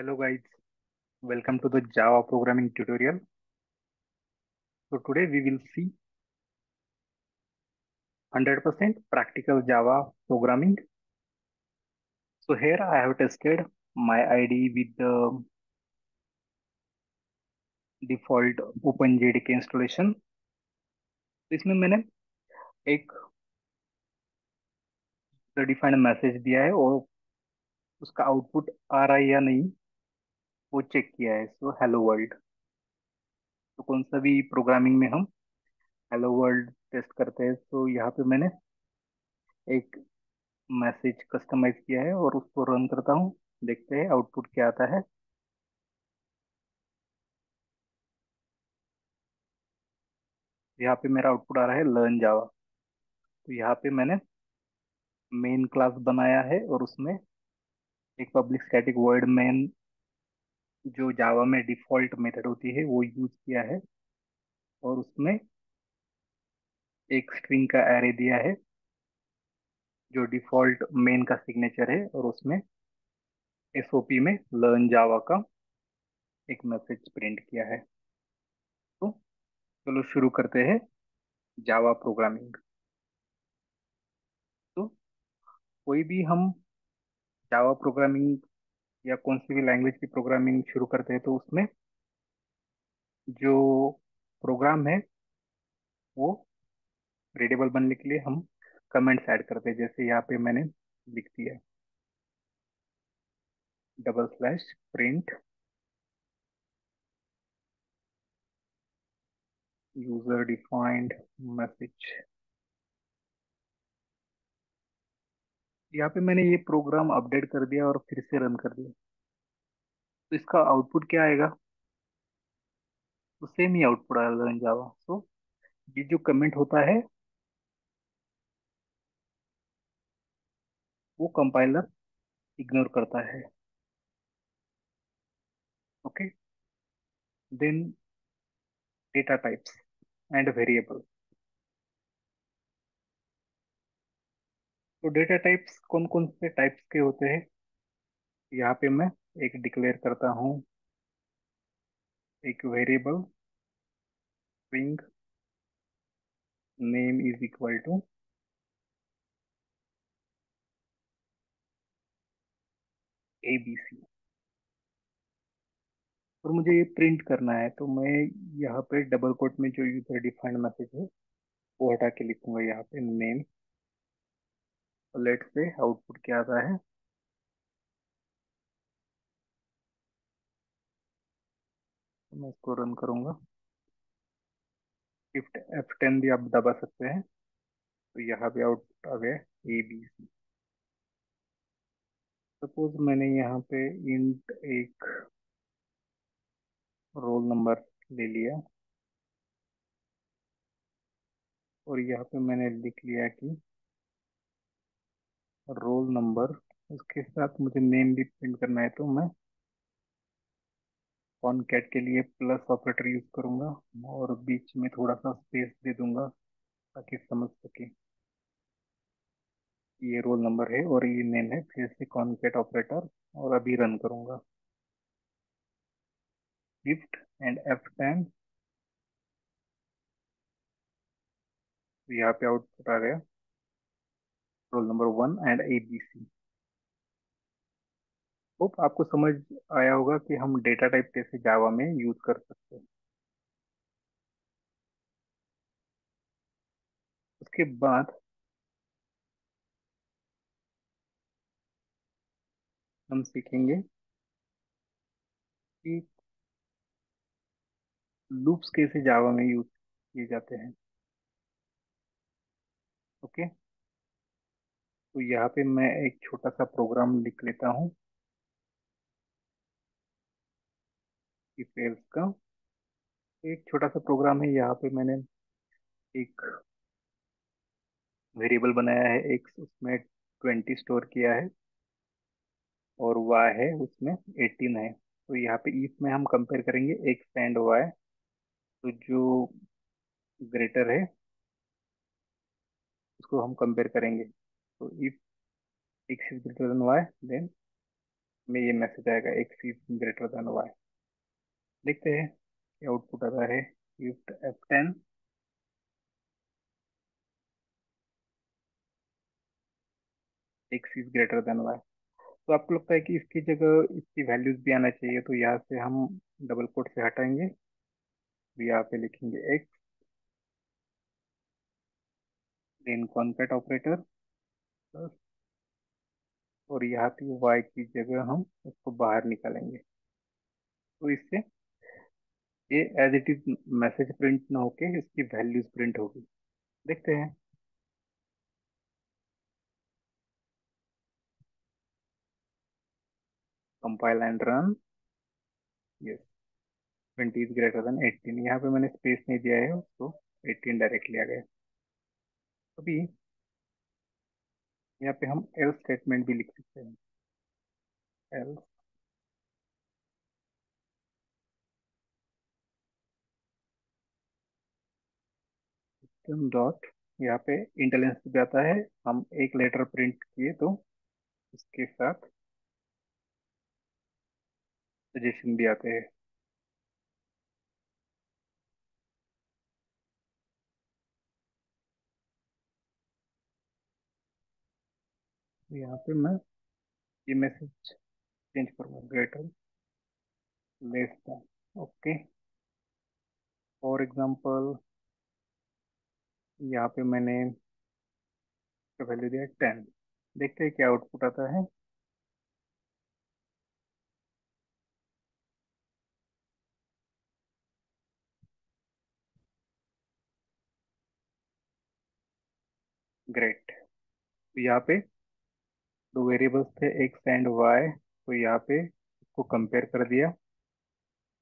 Hello guys, welcome to the Java programming tutorial. So today we will see 100% practical Java programming. So here I have tested my IDE with the default OpenJDK installation. इसमें मैंने एक defined message दिया है और उसका output आ रहा है या नहीं वो चेक किया है। सो हेलो वर्ल्ड, तो कौन सा भी प्रोग्रामिंग में हम हेलो वर्ल्ड टेस्ट करते हैं। सो यहाँ पे मैंने एक मैसेज कस्टमाइज किया है और उसको रन करता हूँ, देखते हैं आउटपुट क्या आता है। यहाँ पे मेरा आउटपुट आ रहा है लर्न जावा। तो यहाँ पे मैंने मेन क्लास बनाया है और उसमें एक पब्लिक स्टैटिक वर्ड मेन जो जावा में डिफ़ॉल्ट मेथड होती है वो यूज़ किया है और उसमें एक स्ट्रिंग का एरे दिया है जो डिफ़ॉल्ट मेन का सिग्नेचर है और उसमें एसओपी में लर्न जावा का एक मैसेज प्रिंट किया है। तो चलो शुरू करते हैं जावा प्रोग्रामिंग। तो कोई भी हम जावा प्रोग्रामिंग या कौन सी भी लैंग्वेज की प्रोग्रामिंग शुरू करते हैं तो उसमें जो प्रोग्राम है वो रीडेबल बनने के लिए हम कमेंट्स ऐड करते हैं। जैसे यहाँ पे मैंने लिख दिया /print user defined message। यहाँ पे मैंने ये प्रोग्राम अपडेट कर दिया और फिर से रन कर दिया। तो इसका आउटपुट क्या आएगा? तो सेम ही आउटपुट आया लर्न जावा। सो ये जो कमेंट होता है वो कंपाइलर इग्नोर करता है। Okay, then data types and variable. तो डेटा टाइप्स कौन कौन से टाइप्स के होते हैं? यहाँ पे मैं एक डिक्लेयर करता हूँ एक variable string name is equal to abc और मुझे ये प्रिंट करना है। तो मैं यहाँ पे डबल कोट में जो यूजर डिफाइंड मैसेज है वो हटा के लिखूंगा यहाँ पे नेम। लेट से आउटपुट क्या आता है? मैं इसको रन करूंगा। शिफ्ट F10 भी आप दबा सकते हैं। तो यहाँ पे आउटपुट आ गया abc। सपोज मैंने यहाँ पे इंट एक रोल नंबर ले लिया और यहाँ पे मैंने लिख लिया कि रोल नंबर, उसके साथ मुझे नेम भी प्रिंट करना है। तो मैं कॉनकैट के लिए प्लस ऑपरेटर यूज करूंगा और बीच में थोड़ा सा स्पेस दे दूंगा ताकि समझ सके ये रोल नंबर है और ये नेम है। फिर से कॉनकैट ऑपरेटर और अभी रन करूंगा। Shift and F10। यहाँ पे आउटपुट आ गया roll number 1 and abc। Hope आपको समझ आया होगा कि हम डेटा टाइप कैसे जावा में यूज कर सकते हैं। उसके बाद हम सीखेंगे कि लूप्स कैसे जावा में यूज किए जाते हैं। ओके, तो यहाँ पे मैं एक छोटा सा प्रोग्राम लिख लेता हूँ इफ एल्स का। एक छोटा सा प्रोग्राम है। यहाँ पे मैंने एक वेरिएबल बनाया है x, उसमें 20 स्टोर किया है और y है उसमें 18 है। तो यहाँ पे इफ में हम कंपेयर करेंगे x एंड y। तो जो ग्रेटर है उसको हम कंपेयर करेंगे। तो if x is greater than y then में ये मैसेज आएगा X is greater than Y. देखते हैं कि आउटपुट आता है shift F10। X is greater than Y, तो आपको लगता है कि इसकी जगह इसकी वैल्यूज भी आना चाहिए, तो यहाँ से हम डबल कोट से हटाएंगे, यहाँ पे लिखेंगे X then concat operator plus, और यहाँ पे वाई की जगह हम उसको बाहर निकालेंगे। तो इससे ये as it is message print ना होके इसकी वैल्यूज प्रिंट होगी। देखते हैं, compile and run. Yes 20 is greater than 18, यहाँ पे मैंने स्पेस नहीं दिया है उसको, 18 डायरेक्ट लिया गया। अभी यहाँ पे हम एल्स स्टेटमेंट भी लिख सकते हैं, एल्स सिस्टम डॉट, यहाँ पे इंटेलिजेंस भी आता है, हम एक लेटर प्रिंट किए तो उसके साथ सजेशन भी आते हैं। यहाँ पे मैं ये मैसेज चेंज करूँगा, greater less than. Okay, for example यहाँ पे मैंने वैल्यू दिया 10। देखते हैं क्या आउटपुट आता है। ग्रेट, तो यहाँ पे दो वेरिएबल्स थे एक्स एंड वाई, तो यहाँ पे इसको कंपेयर कर दिया,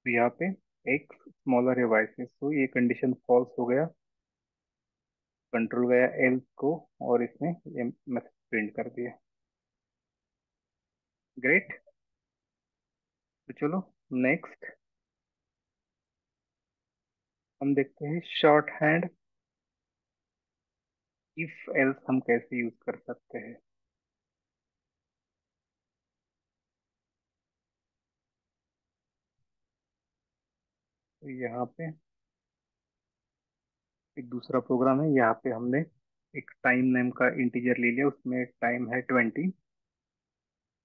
तो यहाँ पे एक्स स्मॉलर है वाई से, तो ये कंडीशन फॉल्स हो गया। कंट्रोल गया एल को और इसने ये मैसेज प्रिंट कर दिया। ग्रेट, तो चलो नेक्स्ट हम देखते हैं शॉर्ट हैंड इफ एल्स हम कैसे यूज कर सकते हैं। यहाँ पे एक दूसरा प्रोग्राम है, यहाँ पे हमने एक टाइम नेम का इंटीजर ले लिया, उसमें टाइम है 20,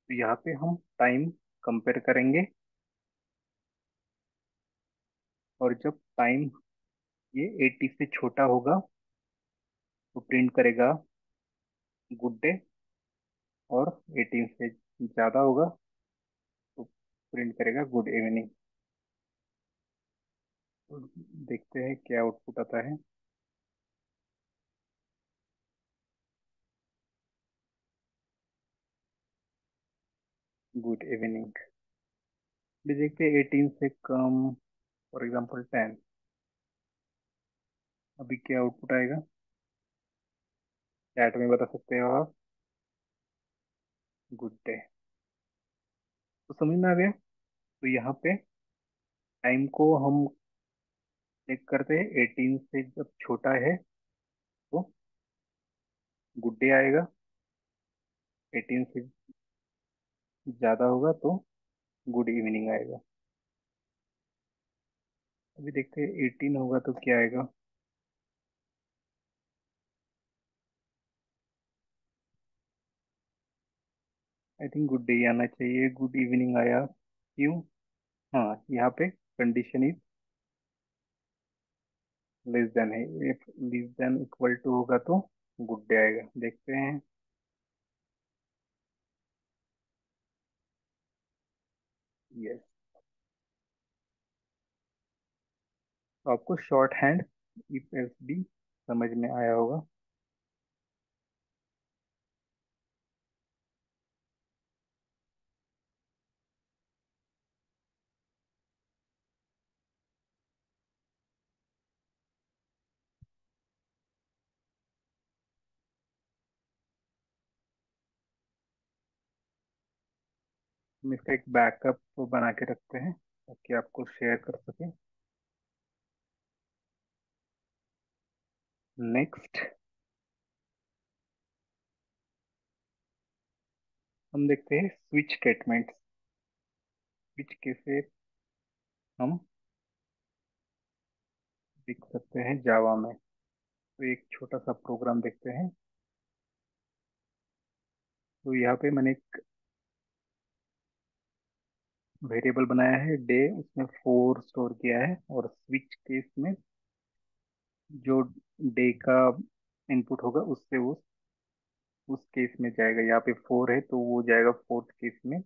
तो यहाँ पे हम टाइम कंपेयर करेंगे, और जब टाइम ये 80 से छोटा होगा तो प्रिंट करेगा गुड डे, और 18 से ज़्यादा होगा तो प्रिंट करेगा गुड इवनिंग। देखते हैं क्या आउटपुट आता है। गुड इवनिंग, देखते हैं 18 से कम, फॉर एग्जांपल 10, अभी क्या आउटपुट आएगा चैट में बता सकते हो आप। गुड डे, तो समझ में आ गया। तो यहाँ पे टाइम को हम चेक करते हैं, 18 से जब छोटा है तो गुड डे आएगा, 18 से ज़्यादा होगा तो गुड इवनिंग आएगा। अभी देखते हैं 18 होगा तो क्या आएगा। आई थिंक गुड डे आना चाहिए, गुड इवनिंग आया क्यों? हाँ, यहाँ पे कंडीशन इज लेस देन है, if less than equal to होगा तो गुड डे आएगा। देखते हैं, यस, तो आपको शॉर्ट हैंड इफ एल्स भी समझ में आया होगा। हम इसका एक बैकअप बना के रखते हैं ताकि आपको शेयर कर सके। नेक्स्ट हम देखते हैं स्विच स्टेटमेंट्स। स्विच कैसे हम लिख सकते हैं जावा में। तो एक छोटा सा प्रोग्राम देखते हैं। तो यहाँ पे मैंने एक वेरिएबल बनाया है डे, उसमें 4 स्टोर किया है और स्विच केस में जो डे का इनपुट होगा उससे उस केस में जाएगा। यहाँ पे 4 है तो वो जाएगा 4th केस में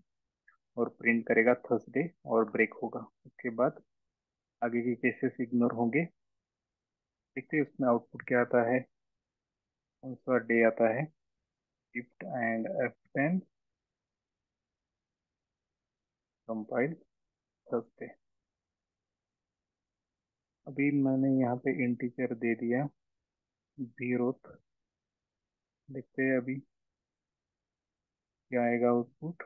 और प्रिंट करेगा थर्सडे और ब्रेक होगा। उसके बाद आगे के केसेस इग्नोर होंगे। देखते हैं उसमें आउटपुट क्या आता है। उसका डे आता है shift and F10 compile Thursday. अभी मैंने यहाँ पे इंटीजर दे दिया 0th। देखते हैं अभी क्या आएगा आउटपुट।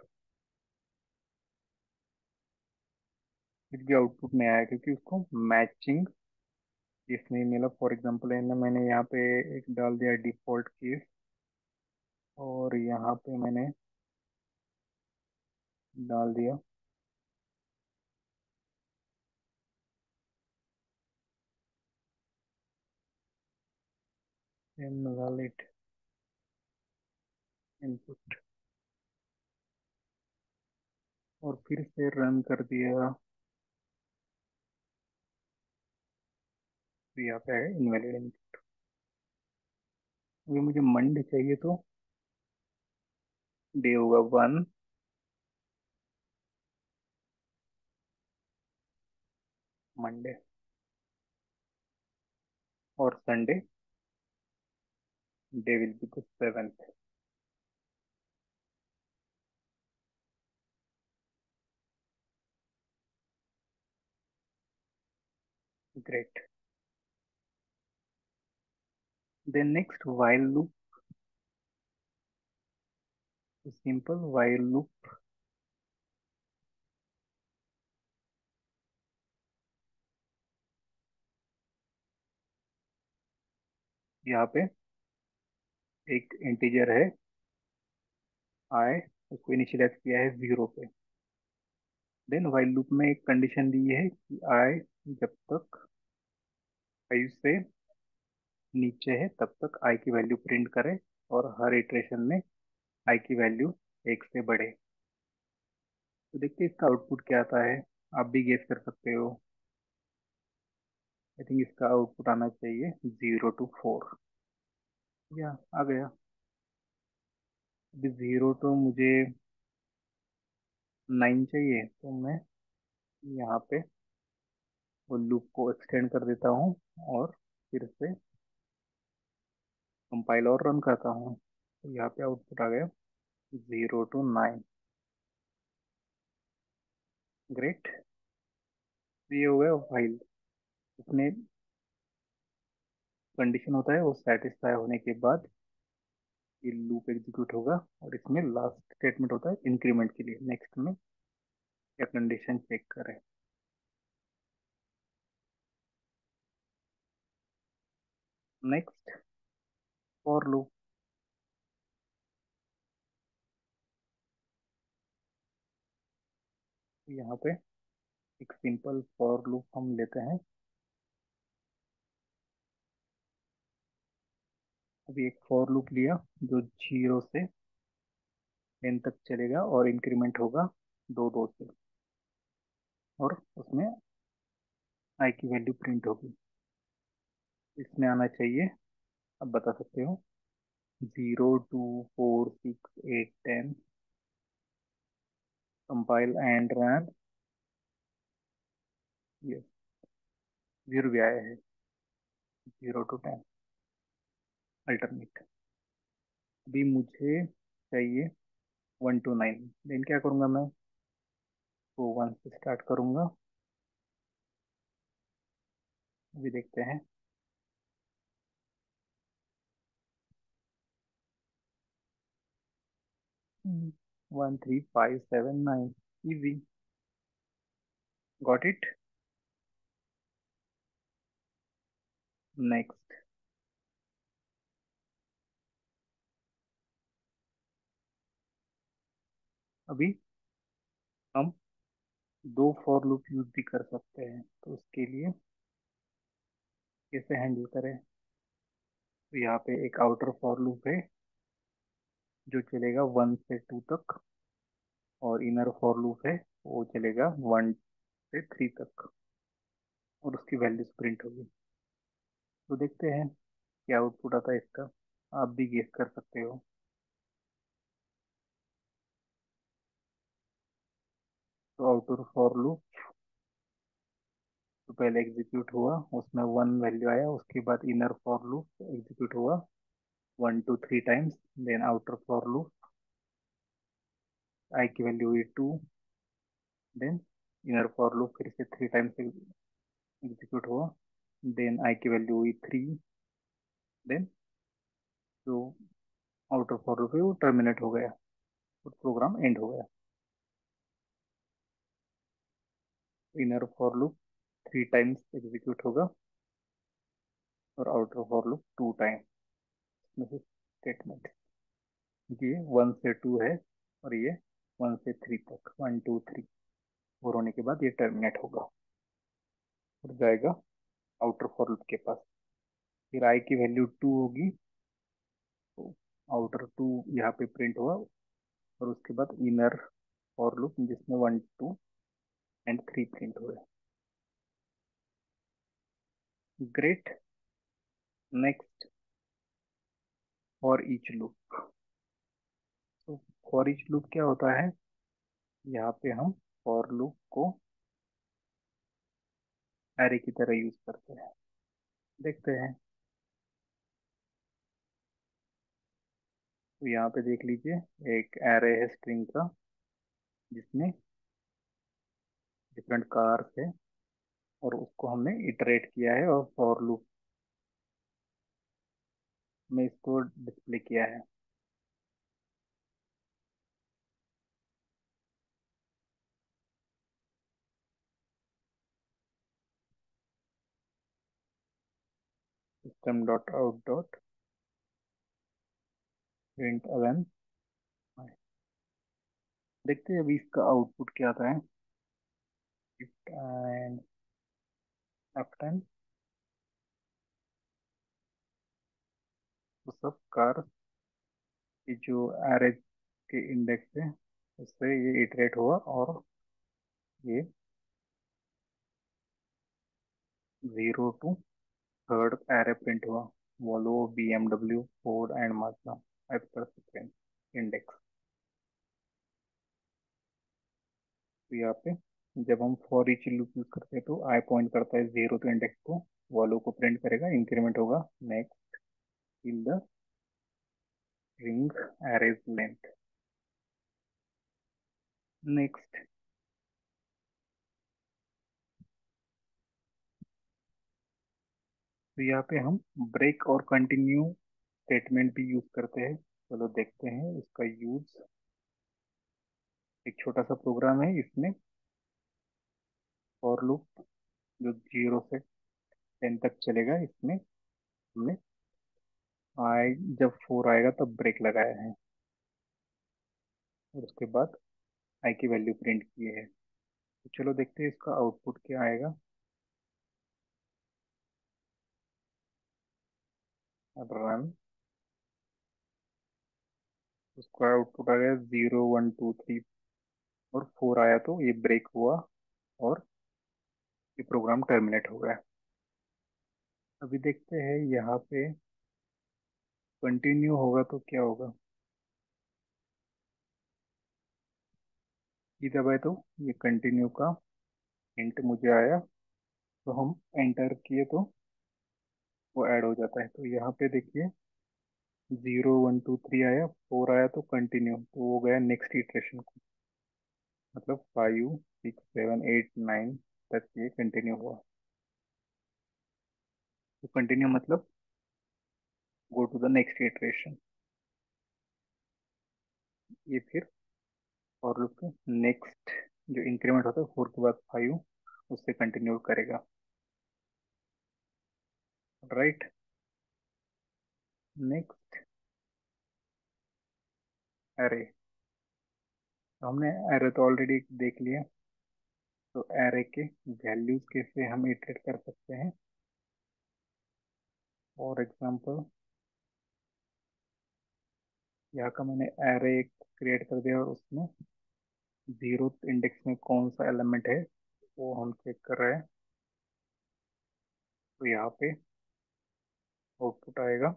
कुछ भी आउटपुट नहीं आया क्योंकि उसको मैचिंग केस नहीं मिला। फॉर एग्जांपल है ना, मैंने यहाँ पे एक डाल दिया डिफ़ॉल्ट केस और यहाँ पे मैंने डाल दिया इनवैलिड इनपुट और फिर से रन कर दिया। तो यहाँ पे है इनवैलिड इनपुट। अभी मुझे मंडे चाहिए तो डे होगा 1 मंडे और Sunday day will be the 7th। Great. Then next while loop। Simple while loop यहाँ पे एक इंटीजर है आई, उसको इनिशियलाइज किया है 0 पे। देन while loop में एक कंडीशन दी है कि आई जब तक 5 से नीचे है तब तक i की वैल्यू प्रिंट करें और हर इटरेशन में i की वैल्यू 1 से बढ़े। तो देखते हैं इसका आउटपुट क्या आता है। आप भी गेस कर सकते हो। आई थिंक इसका आउटपुट आना चाहिए 0 to 4। या आ गया। अभी 0 तो मुझे 9 चाहिए तो मैं यहाँ पे वो लूप को एक्सटेंड कर देता हूँ और फिर से कंपाइल और रन करता हूँ। तो यहाँ पे आउटपुट आ गया 0 to 9। ग्रेट। ये हो गया व्हाइल। उसमें कंडीशन होता है वो सेटिस्फाई होने के बाद ये लूप एग्जीक्यूट होगा और इसमें लास्ट स्टेटमेंट होता है इंक्रीमेंट के लिए नेक्स्ट में क्या कंडीशन चेक करें। Next for loop. यहाँ पे एक सिंपल फॉर लूप हम लेते हैं। अभी एक फॉर लूप लिया जो 0 से 10 तक चलेगा और इंक्रीमेंट होगा 2 से और उसमें आई की वैल्यू प्रिंट होगी। इसमें आना चाहिए, अब बता सकते हो, 0 2 4 6 8 10 कंपाइल एंड रन। यस 0 भी आया है 0 to 10 अल्टरनेट। अभी मुझे चाहिए 1 to 9। देन क्या करूँगा मैं, तो 1 से स्टार्ट करूँगा। अभी देखते हैं। Hmm. 1 3 5 7 9 easy. Got it. Next. अभी हम दो फॉर लूप यूज भी कर सकते हैं, तो उसके लिए कैसे हैंडल करें। तो यहाँ पे एक आउटर फॉर लूप है जो चलेगा 1 से 2 तक, और इनर फॉर लूप है वो चलेगा 1 से 3 तक, और उसकी वैल्यूज प्रिंट होगी। तो देखते हैं क्या आउटपुट आता है इसका, आप भी गेस कर सकते हो। तो आउटर फॉर लूप तो पहले एग्जीक्यूट हुआ, उसमें 1 वैल्यू आया, उसके बाद इनर फॉर लूप एग्जीक्यूट हुआ 1 2 3 times, then outer for loop I की वैल्यू हुई 2, देन इनर फॉर लूप फिर से 3 टाइम्स एग्जीक्यूट हुआ, देन आई की वैल्यू हुई 3, देन जो आउटर फॉर लूप है वो टर्मिनेट हो गया और प्रोग्राम एंड हो गया। Inner for loop 3 times execute होगा और outer for loop 2 time. Statement ये 1 से 2 है और ये 1 से 3 तक, 1 2 3 और होने के बाद ये टर्मिनेट होगा और जाएगा आउटर फॉर लूप के पास। फिर आई की वैल्यू 2 होगी, तो आउटर 2 यहाँ पे प्रिंट हुआ, और उसके बाद इनर फॉर लूप जिसमें 1 2 एंड 3 प्रिंट हो रहे। Great. Next for each loop. तो फॉर ईच लूप क्या होता है, यहाँ पे हम फॉर लूप को एरे की तरह यूज करते हैं। देखते हैं, तो यहाँ पे देख लीजिए एक एरे है स्ट्रिंग का जिसमें डिफरेंट कार्स है, और उसको हमने इटरेट किया है और फॉर लूप में इसको डिस्प्ले किया है। System.out.println। देखते हैं अभी इसका आउटपुट क्या आता है। And F10 तो सब कार की जो एरे के इंडेक्स है उससे ये इटरेट हुआ और ये 0 to 3rd एरे प्रिंट हुआ, Volvo, BMW, Ford and Marshall as per sequence index. तो यहाँ पे जब हम फॉर ईच लूप यूज करते हैं तो आई पॉइंट करता है 0 तो इंडेक्स को, वॉल्वो को प्रिंट करेगा, इंक्रीमेंट होगा next in the string arrays length. Next तो यहाँ पे हम ब्रेक और कंटिन्यू स्टेटमेंट भी यूज करते हैं। चलो देखते हैं इसका यूज। एक छोटा सा प्रोग्राम है, इसमें फॉर लूप जो 0 से 10 तक चलेगा, इसमें हमने आई जब 4 आएगा तब ब्रेक लगाया है और उसके बाद आई की वैल्यू प्रिंट की है। तो चलो देखते हैं इसका आउटपुट क्या आएगा। अब रन, उसका आउटपुट आ गया 0 1 2 3 और 4 आया तो ये ब्रेक हुआ और ये प्रोग्राम टर्मिनेट हो गया। अभी देखते हैं यहाँ पे कंटिन्यू होगा तो क्या होगा। ये दबाए तो ये कंटिन्यू का हिंट मुझे आया, तो हम एंटर किए तो वो ऐड हो जाता है। तो यहाँ पे देखिए 0 1 2 3 आया, 4 आया तो कंटिन्यू, तो वो गया नेक्स्ट इटरेशन को, मतलब 5 6 7 8 9 तक ये कंटिन्यू हुआ। तो कंटिन्यू मतलब go to the next iteration. ये फिर और लूप के नेक्स्ट जो इंक्रीमेंट होता है 4 के बाद 5 उससे कंटिन्यू करेगा। राइट। नेक्स्ट एरे, हमने एरे तो ऑलरेडी देख लिया। तो एरे के वैल्यूज कैसे हम इटरेट कर सकते हैं। फॉर एग्जांपल यहाँ का मैंने एरे क्रिएट कर दिया और उसमें 0th इंडेक्स में कौन सा एलिमेंट है वो हम चेक कर रहे हैं। तो यहाँ पे आउटपुट आएगा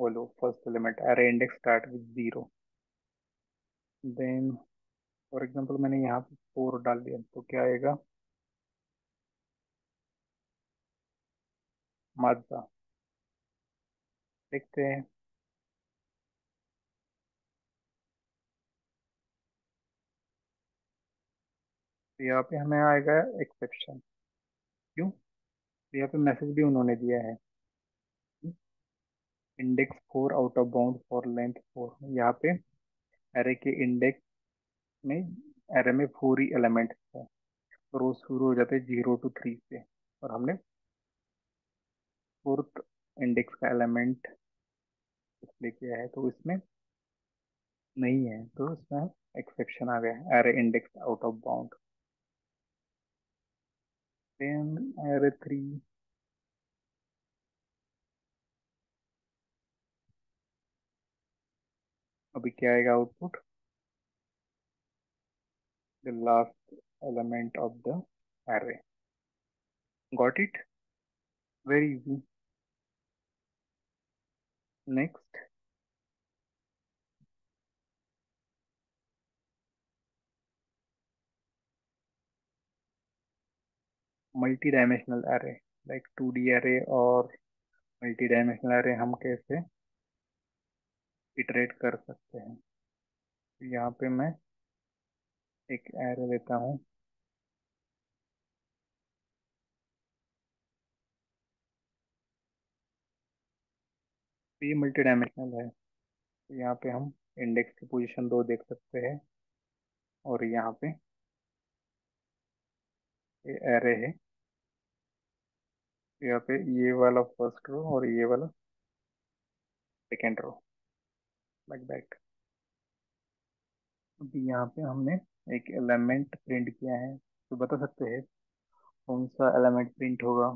बोलो first element array index start with 0। Then for example मैंने यहाँ पे 4 डाल दिया तो क्या आएगा माज़दा। देखते हैं यहाँ पे हमें आएगा एक्सेप्शन। क्यों? यहाँ पे मैसेज भी उन्होंने दिया है index 4 out of bound for length 4। यहाँ पे एरे के इंडेक्स में एरे में 4 ही एलिमेंट है तो रोज शुरू हो जाते हैं 0 to 3 से और हमने 4th इंडेक्स का एलिमेंट इसलिए किया है तो इसमें नहीं है तो इसमें एक्सेप्शन आ गया array index out of bound. Then array 3 अभी क्या आएगा output the last element of the array. Got it? Very easy. Next. Multi-dimensional array like 2D array और multi-dimensional array हम कैसे इटरेट कर सकते हैं। यहाँ पे मैं एक एरे लेता हूँ ये मल्टी डायमेंशनल है तो यहाँ पे हम इंडेक्स की पोजीशन 2 देख सकते हैं और यहाँ पे ये एरे है यहाँ पे ये वाला फर्स्ट रो और ये वाला सेकेंड रो लाइक दैट। अभी यहाँ पे हमने एक एलिमेंट प्रिंट किया है तो बता सकते हैं कौन सा एलिमेंट प्रिंट होगा।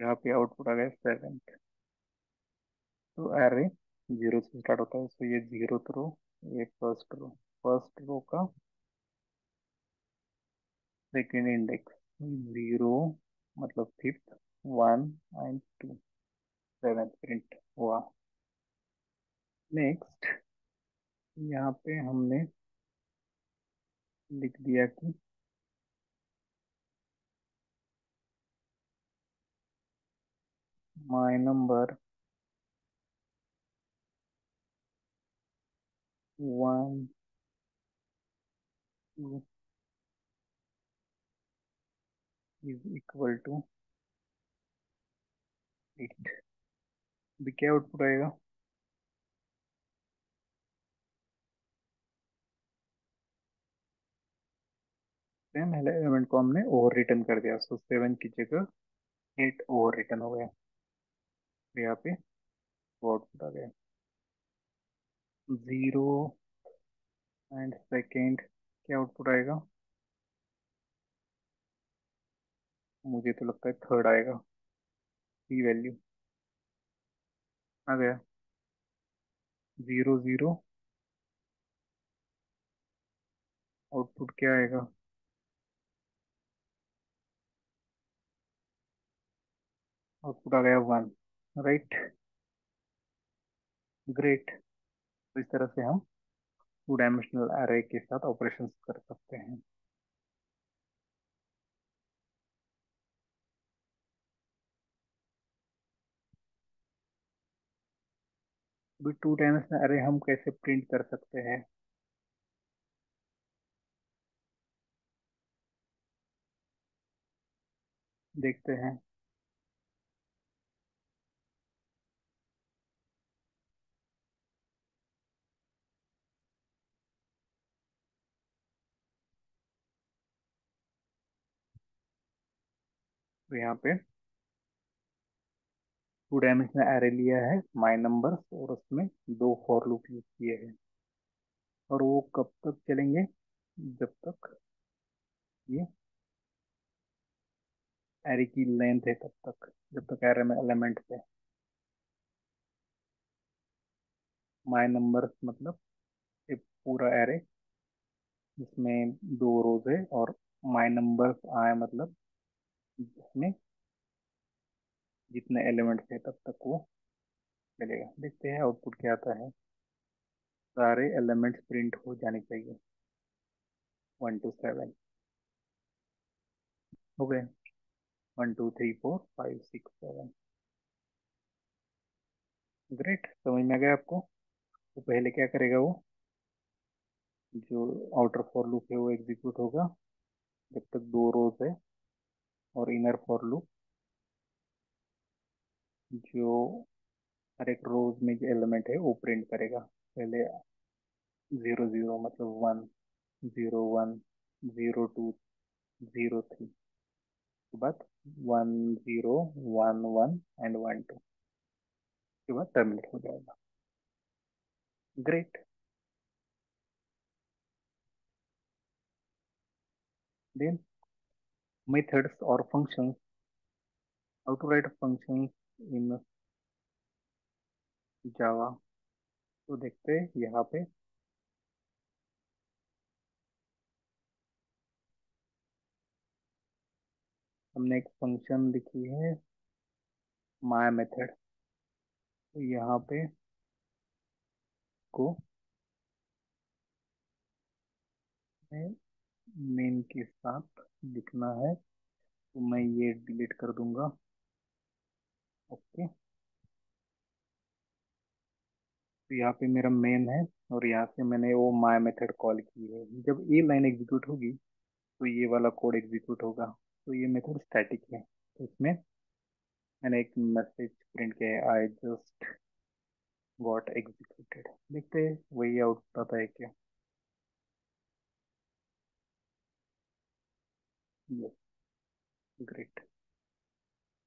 यहाँ पे आउटपुट आ गया 7th। तो एरे 0 से स्टार्ट होता है तो ये 0th रो ये फर्स्ट रो का सेकेंड इंडेक्स 0 मतलब 5th 1 and 2 7th प्रिंट हुआ। नेक्स्ट यहाँ पे हमने लिख दिया कि my number 1 2 is equal to 8। अभी क्या आउटपुट आएगा सेम एलिमेंट को हमने ओवर रिटर्न कर दिया सो 7 की जगह 8 ओवर रिटर्न हो गया यहाँ पे आउटपुट आ गया 0 and 2nd। क्या आउटपुट आएगा मुझे तो लगता है 3rd आएगा की वैल्यू आ गया 0 0। आउटपुट क्या आएगा आउटपुट आ गया 1 राइट ग्रेट। तो इस तरह से हम 2 डायमेंशनल एरे के साथ ऑपरेशंस कर सकते हैं। अभी 2 डायमेंशनल एरे हम कैसे प्रिंट कर सकते हैं देखते हैं। तो यहाँ पे टू डायमेंशनल एरे लिया है माई नंबर्स और उसमें दो फॉर लूप यूज किए हैं, और वो कब तक चलेंगे जब तक ये एरे की लेंथ है, तब तक जब तक एरे में एलिमेंट है। माई नंबर्स मतलब एक पूरा एरे जिसमें दो रोज है, और माई नंबर्स आए मतलब जिसमें जितने एलिमेंट्स हैं तब तक वो चलेगा। देखते हैं आउटपुट क्या आता है। सारे एलिमेंट्स प्रिंट हो जाने चाहिए 1 to 7 हो गए, 1 2 3 4 5 6 7। ग्रेट, समझ में आ गया आपको। तो पहले क्या करेगा वो जो आउटर फॉर लूप है वो एग्जीक्यूट होगा जब तक दो रोज है, और इनर फॉर लूप जो हर एक रोज में जो एलिमेंट है वो प्रिंट करेगा। पहले 0 0 मतलब 1 0 1 0 2 0 3 उसके बाद 1 0 1 1 and 1 2 उसके बाद टर्मिनेट हो जाएगा। ग्रेट, देन मेथड्स और functions. How to write functions in Java, तो देखते हैं यहाँ पे हमने एक फंक्शन लिखी है माय मेथड। तो यहाँ पे को मेन के साथ लिखना है, तो मैं ये डिलीट कर दूंगा। ओके, तो यहाँ पे मेरा मेन है और यहाँ से मैंने वो माय मेथड कॉल की है। जब ये लाइन एग्जीक्यूट होगी तो ये वाला कोड एग्जीक्यूट होगा। तो ये मेथड स्टैटिक है, तो इसमें मैंने एक मैसेज प्रिंट किया है आई जस्ट गॉट एग्जीक्यूटेड। देखते हैं वही आउटपुट आता है क्या। Yes, great.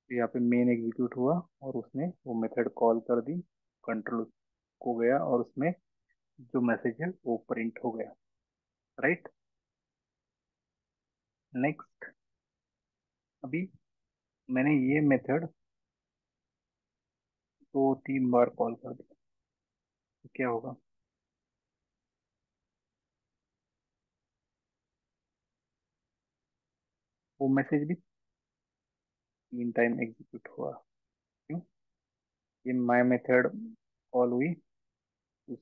तो यहाँ पे मेन एग्जीक्यूट हुआ और उसने वो मेथड कॉल कर दी, कंट्रोल हो गया और उसमें जो मैसेज है वो प्रिंट हो गया। राइट, नेक्स्ट अभी मैंने ये मेथड 2-3 बार कॉल कर दिया, तो क्या होगा? वो मैसेज भी 3 टाइम एग्जीक्यूट हुआ। क्यों? ये माय मेथड कॉल हुई, उस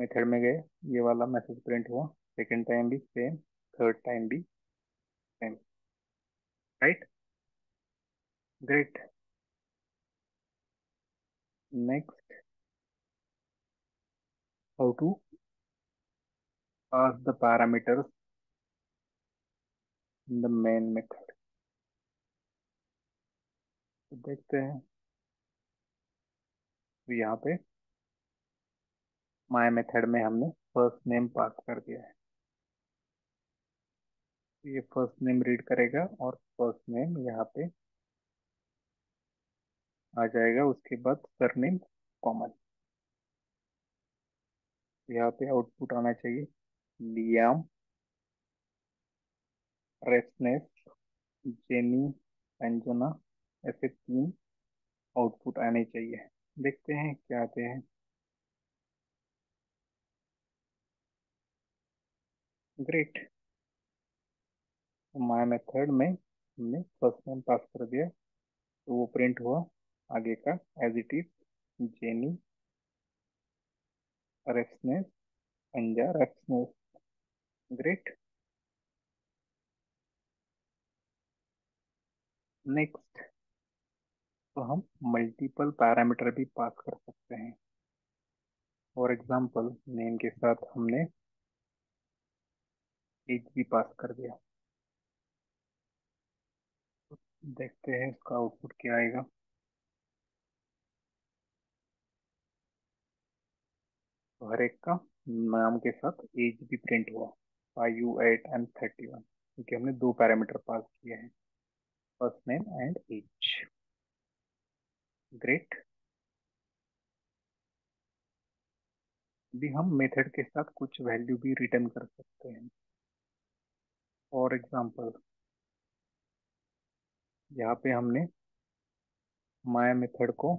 मेथड में गए, ये वाला मैसेज प्रिंट हुआ, सेकेंड टाइम भी सेम, थर्ड टाइम भी same. Right, great. Next how to pass the parameters in the main method, देखते हैं। तो यहाँ पे माय मेथड में हमने फर्स्ट नेम पास कर दिया है, ये फर्स्ट नेम रीड करेगा और फर्स्ट नेम यहाँ पे आ जाएगा, उसके बाद सरनेम कॉमन। यहाँ पे आउटपुट आना चाहिए लियाम रेसनेस जेनी अंजना, ऐसे 3 आउटपुट आने चाहिए। देखते हैं क्या आते हैं। ग्रेट, माय मेथड में हमने फर्स्ट नेम पास कर दिया तो वो प्रिंट हुआ, आगे का as it is jenny रेफनेस Anja रेफनेस। Great, next तो हम मल्टीपल पैरामीटर भी पास कर सकते हैं। फॉर एग्जाम्पल नेम के साथ हमने एज भी पास कर दिया, देखते हैं इसका आउटपुट क्या आएगा। तो हर एक का नाम के साथ एज भी प्रिंट हुआ 5, 8 and 31, क्योंकि हमने 2 पैरामीटर पास किए हैं, first name and age. Great भी हम मेथड के साथ कुछ वैल्यू भी रिटर्न कर सकते हैं। फॉर एग्जाम्पल यहाँ पे हमने माया मेथड को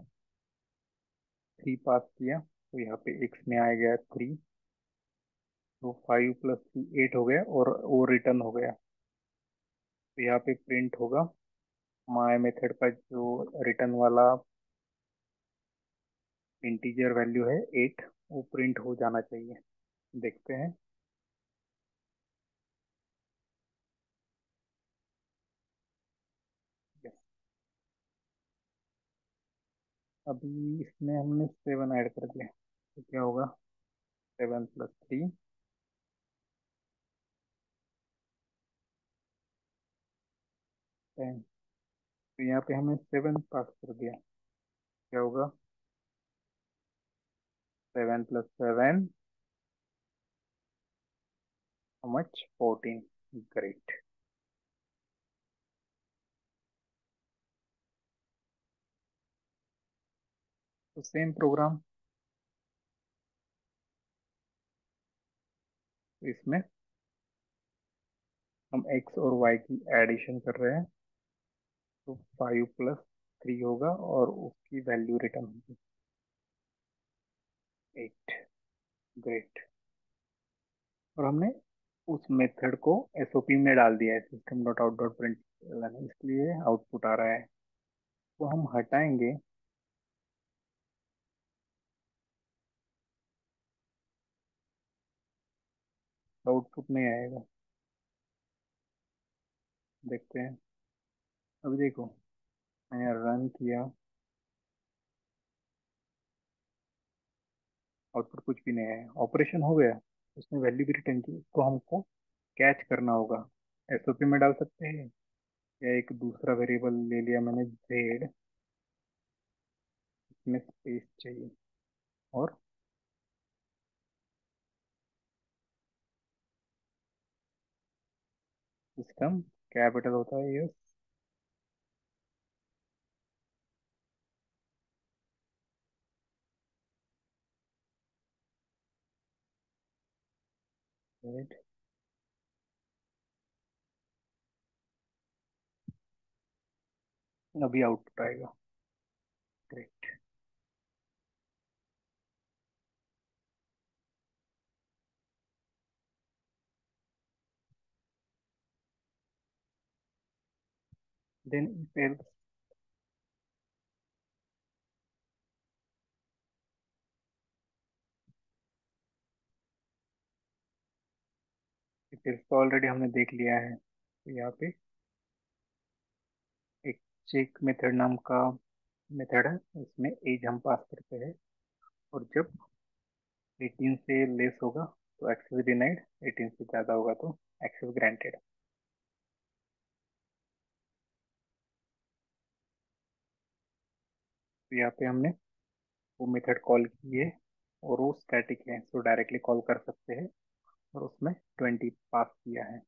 3 पास किया तो यहाँ पे x में आ गया 3, तो 5 + 3 8 हो गया और वो रिटर्न हो गया। तो यहाँ पे प्रिंट होगा माया मेथड का जो रिटर्न वाला इंटीजर वैल्यू है 8, वो प्रिंट हो जाना चाहिए। देखते हैं अभी इसमें हमने 7 ऐड कर दिया तो क्या होगा 7 + 3। तो यहाँ पे हमने 7 पास कर दिया क्या होगा 7 + 7 how much 14। ग्रेट। तो सेम प्रोग्राम इसमें हम x और y की एडिशन कर रहे हैं तो 5 + 3 होगा और उसकी वैल्यू रिटर्न होगी 8। ग्रेट। और हमने उस मेथड को एसओपी में डाल दिया है system.out.println, इसलिए आउटपुट आ रहा है। तो हम हटाएंगे आउटपुट नहीं आएगा। देखते हैं। अब देखो मैंने रन किया आउटपुट कुछ भी नहीं आया। ऑपरेशन हो गया उसने वैल्यू भी रिटर्न की। तो हमको कैच करना होगा। एसओपी में डाल सकते हैं या एक दूसरा वेरिएबल ले लिया मैंने z, इसमें स्पेस चाहिए और सिस्टम कैपिटल होता है यस, राइट। अभी आउटपुट आएगा। ग्रेट। Then if else तो ऑलरेडी हमने देख लिया है। तो यहाँ पे एक चेक मेथड नाम का मेथड है, इसमें एज हम पास करते हैं और जब 18 से लेस होगा तो एक्सेस डिनाइड, 18 से ज़्यादा होगा तो एक्सेस ग्रांटेड। तो यहाँ पे हमने वो मेथड कॉल की है और वो स्टैटिक है तो डायरेक्टली कॉल कर सकते हैं और उसमें 20 पास किया है।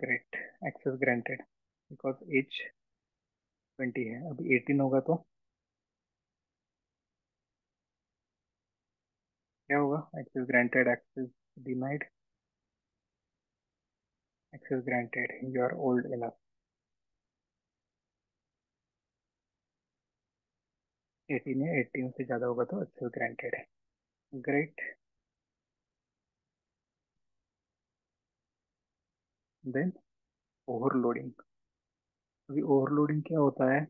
Great. Access granted because age 20 है। अभी 18 होगा तो क्या होगा access granted, access denied, access granted, you are old enough, 18 या 18 से ज़्यादा होगा तो access granted है। Great, then overloading। अभी overloading क्या होता है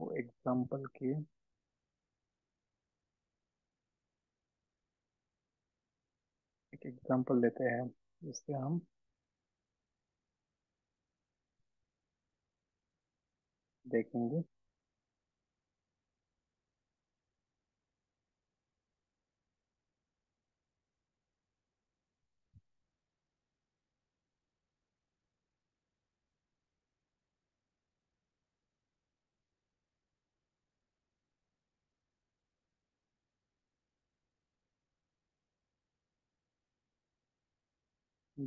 वो example के एग्जाम्पल लेते हैं, इससे हम देखेंगे।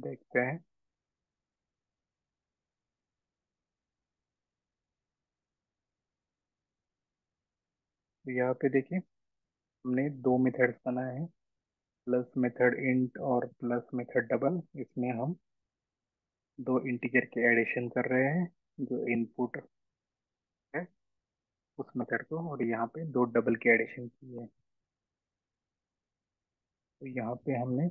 देखते हैं। तो यहाँ पे देखिए हमने दो मेथड्स बनाए हैं, प्लस मेथड इंट और प्लस मेथड डबल। इसमें हम दो इंटीजर के एडिशन कर रहे हैं, जो इनपुट है उस मेथड को, और यहाँ पे दो डबल के एडिशन किए हैं। तो यहाँ पे हमने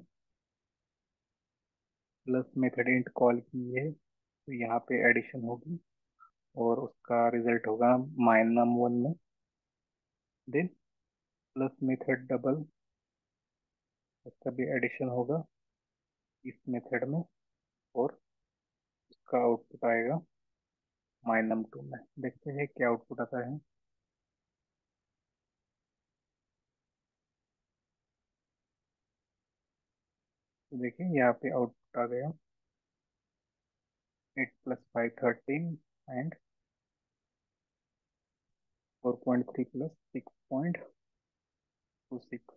प्लस मेथड इंट कॉल की है, तो यहाँ पे एडिशन होगी और उसका रिजल्ट होगा -1 में। देन प्लस मेथड डबल, उसका भी एडिशन होगा इस मेथड में और उसका आउटपुट आएगा -2 में। देखते हैं क्या आउटपुट आता है। तो देखिए यहाँ पे आउटपुट आ गया 8 + 5 13 एंड 4.3 + 6.26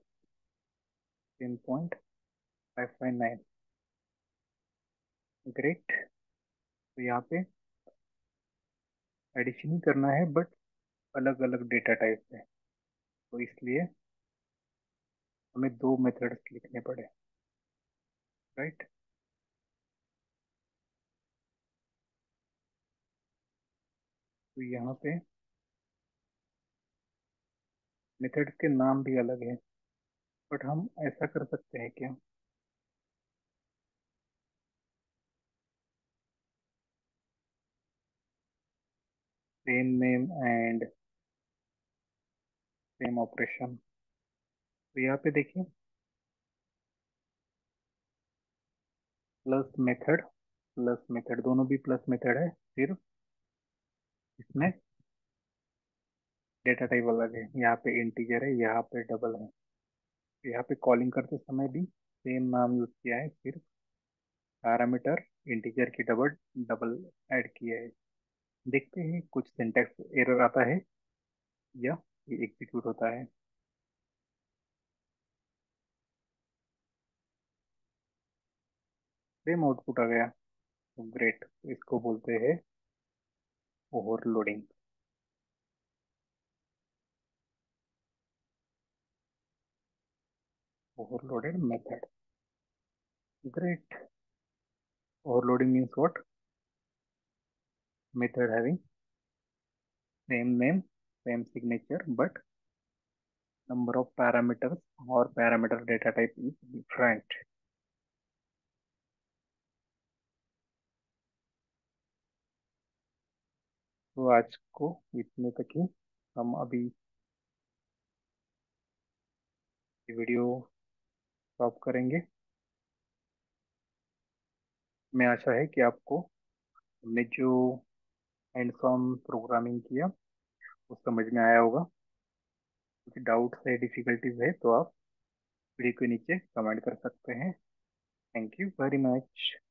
10.559। ग्रेट। तो यहाँ पे एडिशन ही करना है बट अलग अलग डेटा टाइप है, तो इसलिए हमें दो मेथड्स लिखने पड़े, राइट। तो यहाँ पे मेथड के नाम भी अलग है, बट हम ऐसा कर सकते हैं क्या, same name and same operation. तो यहाँ पे देखिए प्लस मेथड दोनों भी प्लस मेथड है, सिर्फ इसमें डेटा टाइप अलग है। यहाँ पे इंटीजर है, यहाँ पे डबल है। यहाँ पे कॉलिंग करते समय भी सेम नाम यूज किया है, सिर्फ पैरामीटर इंटीजर की डबल ऐड किया है। देखते हैं कुछ सिंटैक्स एरर आता है या ये एग्जीक्यूट होता है। सेम आउटपुट आ गया, ग्रेट। इसको बोलते हैं overloading. Overloaded method, great. Overloading means what? Method having same name, same signature, but number of parameters or parameter data type is different. तो आज को इतने तक ही। हम अभी वीडियो स्टॉप करेंगे। मैं आशा है कि आपको हमने जो हैंड्स ऑन प्रोग्रामिंग किया वो समझ में आया होगा। कुछ डाउट्स है, डिफ़िकल्टीज है, तो आप वीडियो के नीचे कमेंट कर सकते हैं। Thank you very much.